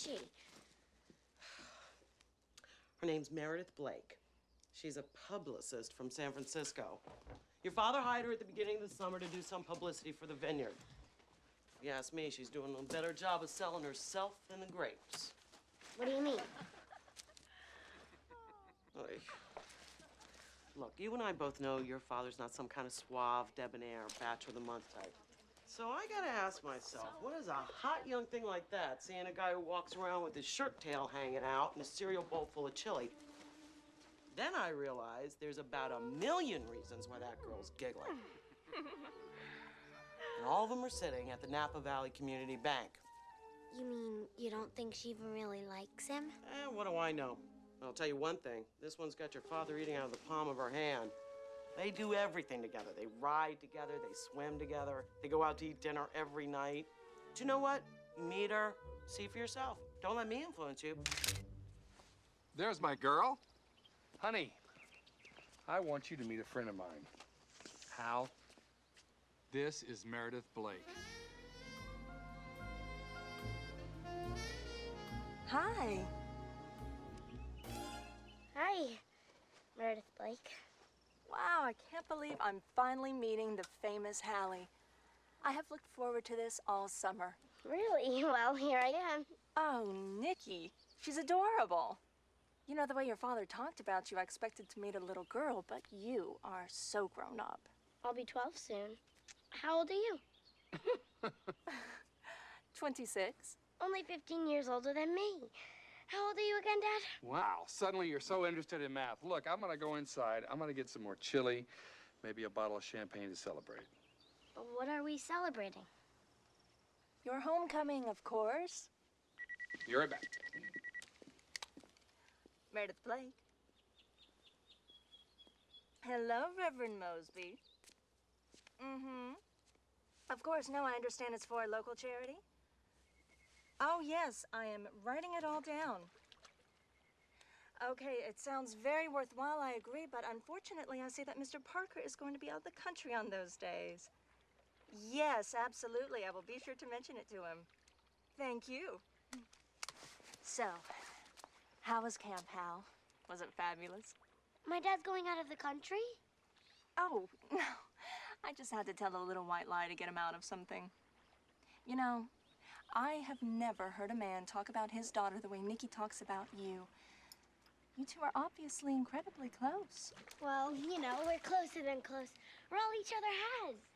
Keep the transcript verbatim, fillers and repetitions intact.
she? Her name's Meredith Blake. She's a publicist from San Francisco. Your father hired her at the beginning of the summer to do some publicity for the vineyard. If you ask me, she's doing a better job of selling herself than the grapes. What do you mean? Oy. Look, you and I both know your father's not some kind of suave, debonair, batch of the month type. So I gotta ask myself, what is a hot young thing like that, seeing a guy who walks around with his shirt tail hanging out and a cereal bowl full of chili? Then I realized there's about a million reasons why that girl's giggling. And all of them are sitting at the Napa Valley Community Bank. You mean you don't think she even really likes him? Eh, what do I know? I'll tell you one thing. This one's got your father eating out of the palm of her hand. They do everything together. They ride together. They swim together. They go out to eat dinner every night. Do you know what? Meet her. See for yourself. Don't let me influence you. There's my girl. Honey, I want you to meet a friend of mine. Hal, this is Meredith Blake. Hi. Hi, Meredith Blake. Wow, I can't believe I'm finally meeting the famous Hallie. I have looked forward to this all summer. Really? Well, here I am. Oh, Nikki, she's adorable. You know, the way your father talked about you, I expected to meet a little girl, but you are so grown up. I'll be twelve soon. How old are you? twenty-six. Only fifteen years older than me. How old are you again, Dad? Wow, suddenly you're so interested in math. Look, I'm gonna go inside. I'm gonna get some more chili, maybe a bottle of champagne to celebrate. But what are we celebrating? Your homecoming, of course. You're right back. Meredith Blake. Hello, Reverend Mosby. Mm-hmm. Of course, no, I understand it's for a local charity. Oh, yes, I am writing it all down. Okay, it sounds very worthwhile, I agree, but unfortunately, I see that Mister Parker is going to be out of the country on those days. Yes, absolutely, I will be sure to mention it to him. Thank you. So, how was Camp Hal? Was it fabulous? My dad's going out of the country? Oh, no. I just had to tell a little white lie to get him out of something. You know, I have never heard a man talk about his daughter the way Nikki talks about you. You two are obviously incredibly close. Well, you know, we're closer than close. We're all each other has.